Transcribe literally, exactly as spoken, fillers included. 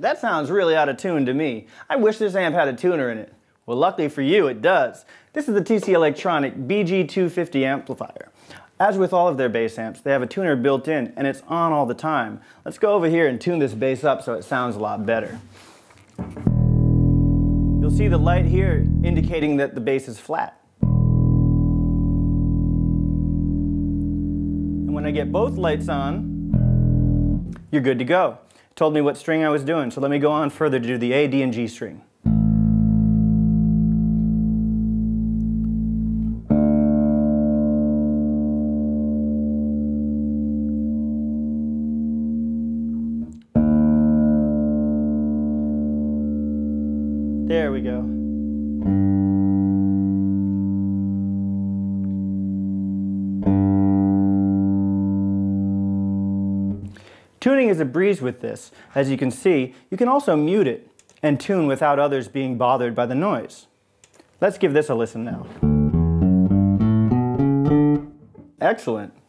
that. That sounds really out of tune to me. I wish this amp had a tuner in it. Well, luckily for you, it does. This is the T C Electronic B G two fifty amplifier. As with all of their bass amps, they have a tuner built in, and it's on all the time. Let's go over here and tune this bass up so it sounds a lot better. You'll see the light here indicating that the bass is flat. And when I get both lights on, you're good to go. It told me what string I was doing, so let me go on further to do the A, D, and G string. There we go. Tuning is a breeze with this. As you can see, you can also mute it and tune without others being bothered by the noise. Let's give this a listen now. Excellent.